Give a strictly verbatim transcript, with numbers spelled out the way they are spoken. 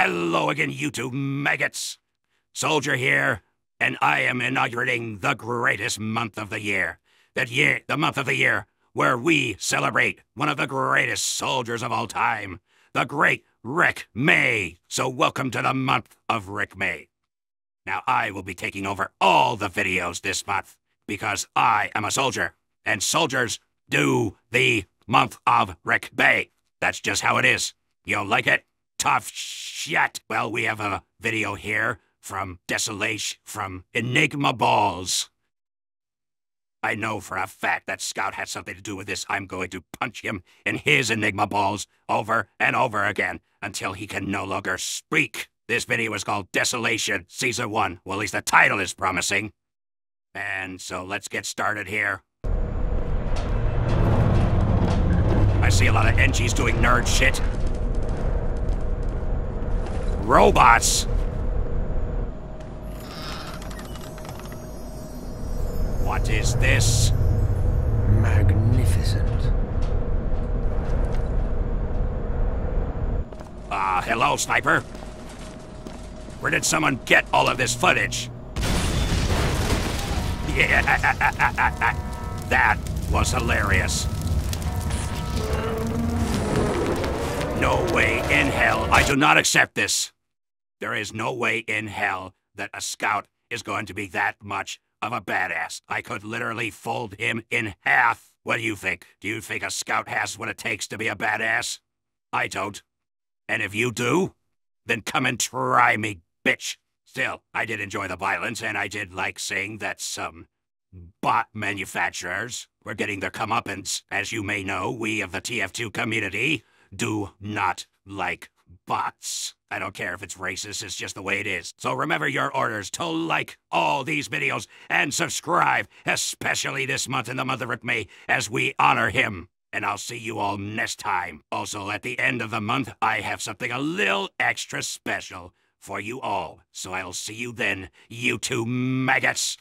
Hello again, you two maggots. Soldier here, and I am inaugurating the greatest month of the year. That year, the month of the year, where we celebrate one of the greatest soldiers of all time, the great Rick May. So welcome to the month of Rick May. Now I will be taking over all the videos this month because I am a soldier, and soldiers do the month of Rick May. That's just how it is. You'll like it? Tough shit. Well, we have a video here from Desolation, from Enigma Balls. I know for a fact that Scout had something to do with this. I'm going to punch him in his Enigma Balls over and over again until he can no longer speak. This video is called Desolation Season one. Well, at least the title is promising. And so let's get started here. I see a lot of N Gs doing nerd shit. Robots! What is this? Magnificent. Ah, uh, hello, Sniper. Where did someone get all of this footage? Yeah, that was hilarious. No way in hell. I do not accept this. There is no way in hell that a scout is going to be that much of a badass. I could literally fold him in half. What do you think? Do you think a scout has what it takes to be a badass? I don't. And if you do, then come and try me, bitch. Still, I did enjoy the violence, and I did like seeing that some bot manufacturers were getting their comeuppance. As you may know, we of the T F two community do not like bots. I don't care if it's racist, it's just the way it is. So remember your orders to like all these videos and subscribe, especially this month in the month of Rick May, as we honor him. And I'll see you all next time. Also, at the end of the month, I have something a little extra special for you all. So I'll see you then, you two maggots.